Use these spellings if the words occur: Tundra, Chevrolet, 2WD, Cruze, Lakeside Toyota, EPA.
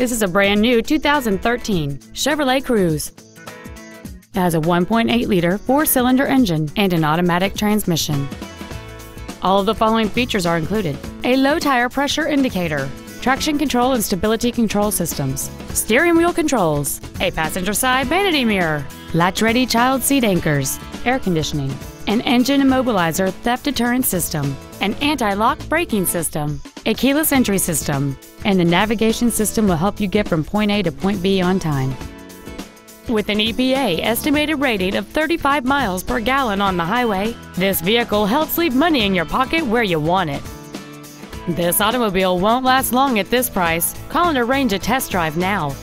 This is a brand new 2013 Chevrolet Cruze. It has a 1.8-liter four-cylinder engine and an automatic transmission. All of the following features are included: a low tire pressure indicator, traction control and stability control systems, steering wheel controls, a passenger side vanity mirror, latch-ready child seat anchors, air conditioning, an engine immobilizer theft deterrent system, an anti-lock braking system, a keyless entry system, and the navigation system will help you get from point A to point B on time. With an EPA estimated rating of 35 miles per gallon on the highway, this vehicle helps leave money in your pocket where you want it. This automobile won't last long at this price. Call and arrange a test drive now.